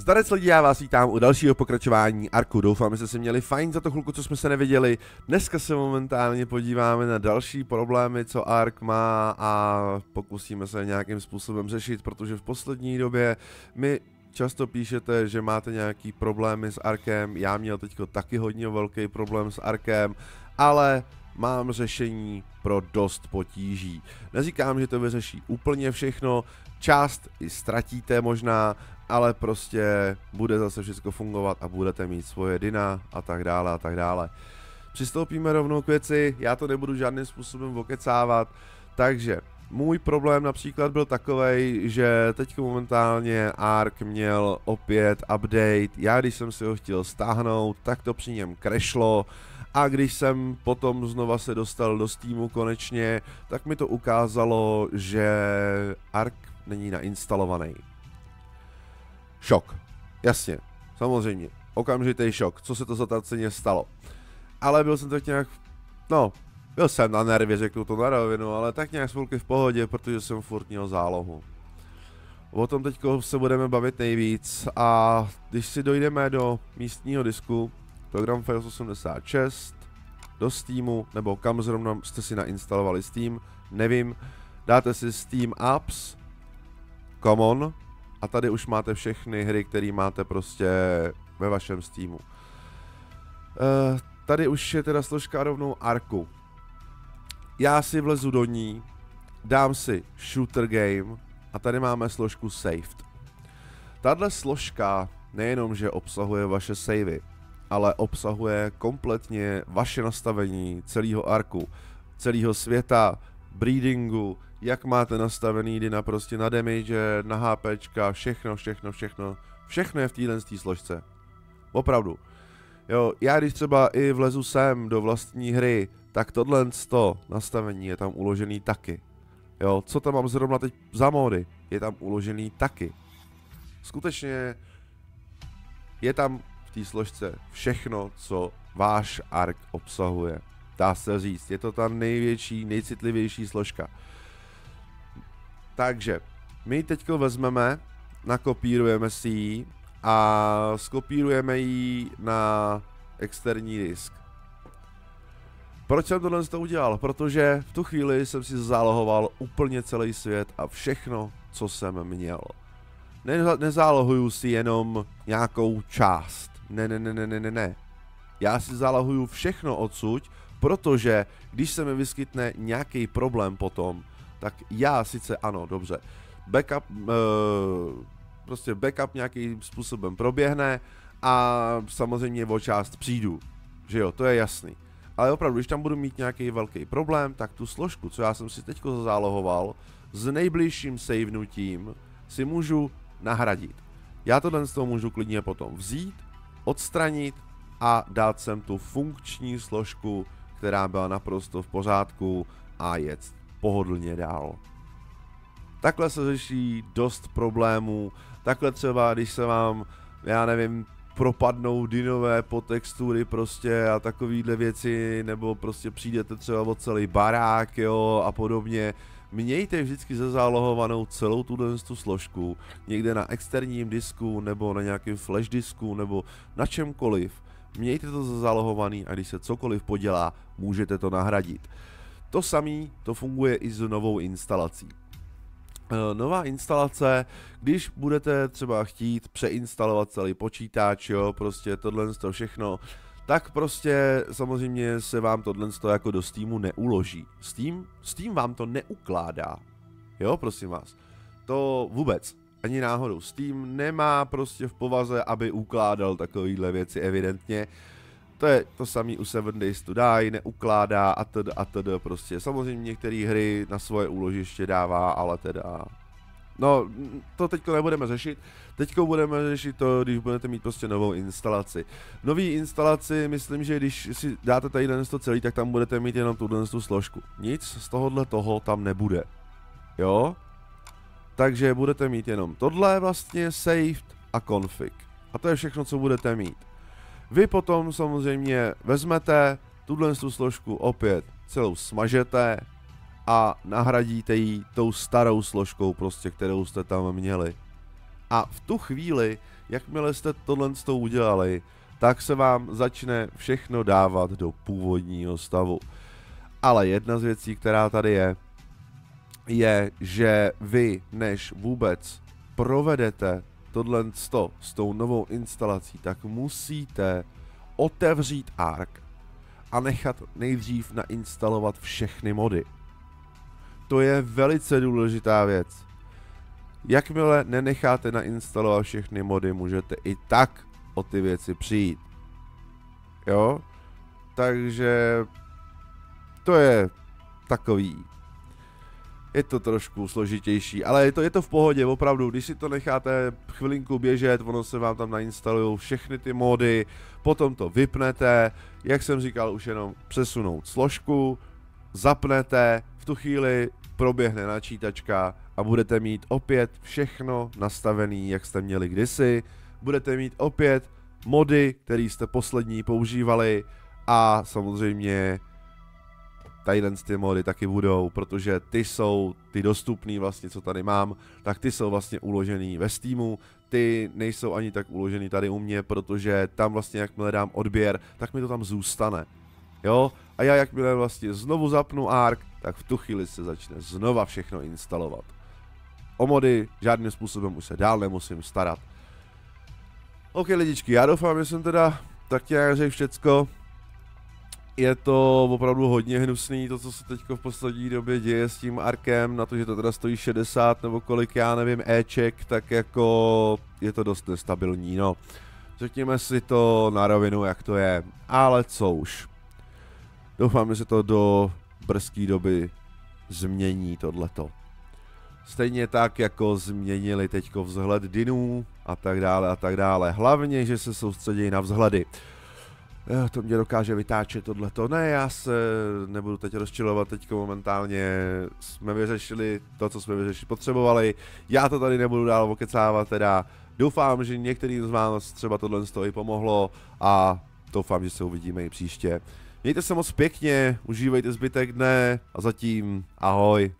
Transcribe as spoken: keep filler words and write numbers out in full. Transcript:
Zdarec lidi, já vás vítám u dalšího pokračování Arku. Doufám, že jste si měli fajn za to chvilku, co jsme se neviděli. Dneska se momentálně podíváme na další problémy, co Ark má, a pokusíme se nějakým způsobem řešit, protože v poslední době mi často píšete, že máte nějaký problémy s Arkem. Já měl teďko taky hodně velký problém s Arkem, ale mám řešení pro dost potíží. Neříkám, že to vyřeší úplně všechno, část i ztratíte možná, ale prostě bude zase všechno fungovat a budete mít svoje dyna a tak dále a tak dále. Přistoupíme rovnou k věci, já to nebudu žádným způsobem okecávat, takže můj problém například byl takovej, že teď momentálně Ark měl opět update, já když jsem si ho chtěl stáhnout, tak to při něm crashlo. A když jsem potom znova se dostal do Steamu konečně, tak mi to ukázalo, že Ark není nainstalovaný. Šok. Jasně, samozřejmě. Okamžitý šok, co se to za ta ceně stalo. Ale byl jsem tak nějak, no, byl jsem na nervě, řeknu to na rovinu, ale tak nějak spolky v pohodě, protože jsem furt měl zálohu. O tom teď se budeme bavit nejvíc, a když si dojdeme do místního disku, program Files osmdesát šest, do Steamu, nebo kam zrovna jste si nainstalovali Steam, nevím, dáte si Steam Apps, Common, a tady už máte všechny hry, které máte prostě ve vašem Steamu. E, tady už je teda složka rovnou Arku. Já si vlezu do ní, dám si Shooter Game a tady máme složku Saved. Tahle složka nejenom, že obsahuje vaše savey, ale obsahuje kompletně vaše nastavení celého Arku, celého světa, breedingu, jak máte nastavený dyna prostě na damage, na HPčka, všechno, všechno, všechno, všechno je v téhle složce. Opravdu. Jo, já když třeba i vlezu sem do vlastní hry, tak tohle nastavení je tam uložený taky. Jo, co tam mám zrovna teď za módy, je tam uložený taky. Skutečně je tam v té složce všechno, co váš Ark obsahuje. Dá se říct, je to ta největší, nejcitlivější složka. Takže my teď vezmeme, nakopírujeme si ji a skopírujeme ji na externí disk. Proč jsem tohle to udělal? Protože v tu chvíli jsem si zálohoval úplně celý svět a všechno, co jsem měl. Neza- nezálohuju si jenom nějakou část. Ne, ne, ne, ne, ne, ne. Já si zálohuju všechno odsud, protože když se mi vyskytne nějaký problém potom, tak já sice ano, dobře, backup, e, prostě backup nějakým způsobem proběhne a samozřejmě o část přijdu, že jo, to je jasný. Ale opravdu, když tam budu mít nějaký velký problém, tak tu složku, co já jsem si teďko zazálohoval, s nejbližším savenutím si můžu nahradit. Já tohle z toho můžu klidně potom vzít, odstranit a dát sem tu funkční složku, která byla naprosto v pořádku, a jet pohodlně dál. Takhle se řeší dost problémů. Takhle třeba, když se vám, já nevím, propadnou dynové potextury prostě a takovýhle věci, nebo prostě přijdete třeba o celý barák, jo, a podobně. Mějte vždycky zazálohovanou celou tuhle tu složku někde na externím disku, nebo na nějakém flash disku, nebo na čemkoliv. Mějte to zazálohovaný, a když se cokoliv podělá, můžete to nahradit. To samé to funguje i s novou instalací. Nová instalace, když budete třeba chtít přeinstalovat celý počítač, jo, prostě tohle to všechno, tak prostě samozřejmě se vám tohle jako do Steamu neuloží. Steam, Steam vám to neukládá, jo, prosím vás. To vůbec, ani náhodou. Steam nemá prostě v povaze, aby ukládal takovýhle věci evidentně. To je to samé u seven days to die, neukládá a teda a teda prostě. Samozřejmě některé hry na svoje úložiště dává, ale teda... No, to teďko nebudeme řešit. Teďko budeme řešit to, když budete mít prostě novou instalaci. Nový instalaci, myslím, že když si dáte tady to celý, tak tam budete mít jenom tuhle tu složku. Nic z tohohle toho tam nebude. Jo? Takže budete mít jenom tohle vlastně, saved a config. A to je všechno, co budete mít. Vy potom samozřejmě vezmete tuhle tu složku opět, celou smažete a nahradíte ji tou starou složkou prostě, kterou jste tam měli. A v tu chvíli, jakmile jste tohle s tou udělali, tak se vám začne všechno dávat do původního stavu. Ale jedna z věcí, která tady je, je, že vy, než vůbec provedete tohle s tou novou instalací, tak musíte otevřít ARK a nechat nejdřív nainstalovat všechny mody. To je velice důležitá věc. Jakmile nenecháte nainstalovat všechny mody, můžete i tak o ty věci přijít. Jo? Takže to je takový. Je to trošku složitější, ale je to, je to v pohodě, opravdu, když si to necháte chvilinku běžet, ono se vám tam nainstalují všechny ty módy, potom to vypnete, jak jsem říkal, už jenom přesunout složku, zapnete, v tu chvíli proběhne načítačka a budete mít opět všechno nastavené, jak jste měli kdysi, budete mít opět mody, které jste poslední používali a samozřejmě tadyhle ty mody taky budou, protože ty jsou, ty dostupný vlastně, co tady mám, tak ty jsou vlastně uložený ve Steamu, ty nejsou ani tak uložený tady u mě, protože tam vlastně jakmile dám odběr, tak mi to tam zůstane, jo, a já jakmile vlastně znovu zapnu ARK, tak v tu chvíli se začne znova všechno instalovat. O mody žádným způsobem už se dál nemusím starat. OK lidičky, já doufám, že jsem teda tak nějak řekl všecko. Je to opravdu hodně hnusný, to, co se teď v poslední době děje s tím ARKem, na to, že to teda stojí šedesát nebo kolik, já nevím, Eček, tak jako je to dost nestabilní, no. Řekněme si to na rovinu, jak to je, ale co už. Doufám, že se to do brzké doby změní tohleto. Stejně tak, jako změnili teďko vzhled dinů a tak dále a tak dále. Hlavně, že se soustředí na vzhledy. To mě dokáže vytáčet tohleto. Ne, já se nebudu teď rozčilovat, teďko momentálně jsme vyřešili to, co jsme vyřešit potřebovali. Já to tady nebudu dál okecávat, teda doufám, že některým z vás třeba tohle z toho i pomohlo a doufám, že se uvidíme i příště. Mějte se moc pěkně, užívejte zbytek dne a zatím ahoj.